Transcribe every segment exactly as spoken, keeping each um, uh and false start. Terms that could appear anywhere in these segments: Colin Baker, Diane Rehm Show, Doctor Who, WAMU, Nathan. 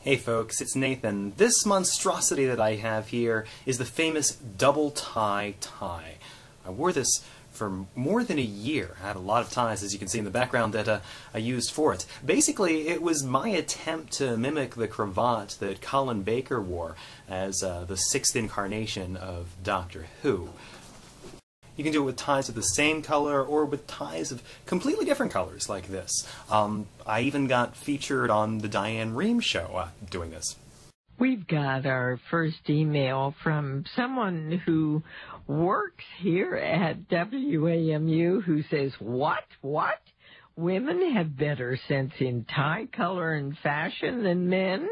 Hey folks, it's Nathan. This monstrosity that I have here is the famous double tie tie. I wore this for more than a year. I had a lot of ties, as you can see in the background, that uh, I used for it. Basically, it was my attempt to mimic the cravat that Colin Baker wore as uh, the sixth incarnation of Doctor Who. You can do it with ties of the same color or with ties of completely different colors like this. Um, I even got featured on the Diane Rehm Show uh, doing this. We've got our first email from someone who works here at W A M U who says, what, what? Women have better sense in tie color and fashion than men?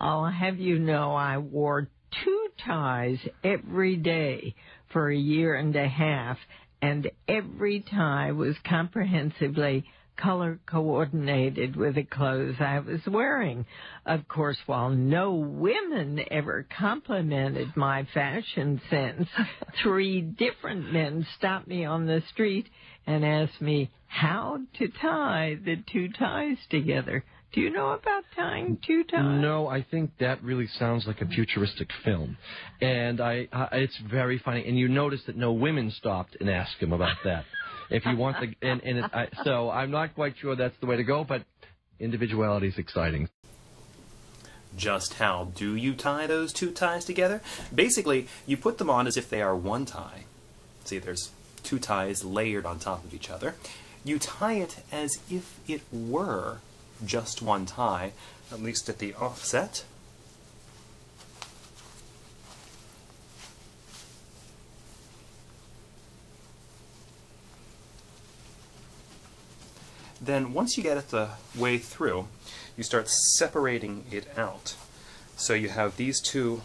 I'll have you know I wore two ties every day for a year and a half, and every tie was comprehensively color coordinated with the clothes I was wearing. Of course, while no women ever complimented my fashion sense, three different men stopped me on the street and asked me how to tie the two ties together. Do you know about tying two ties? No, I think that really sounds like a futuristic film. And I, I it's very funny. And you notice that no women stopped and asked him about that. If you want the, and, and it, I, so I'm not quite sure that's the way to go, but individuality is exciting. Just how do you tie those two ties together? Basically, you put them on as if they are one tie. See, there's two ties layered on top of each other. You tie it as if it were just one tie, at least at the offset. Then once you get it the way through, you start separating it out. So you have these two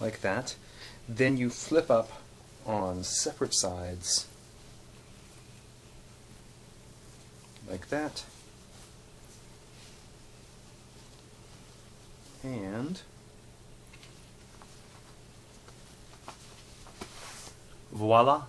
like that, then you flip up on separate sides like that. And voila,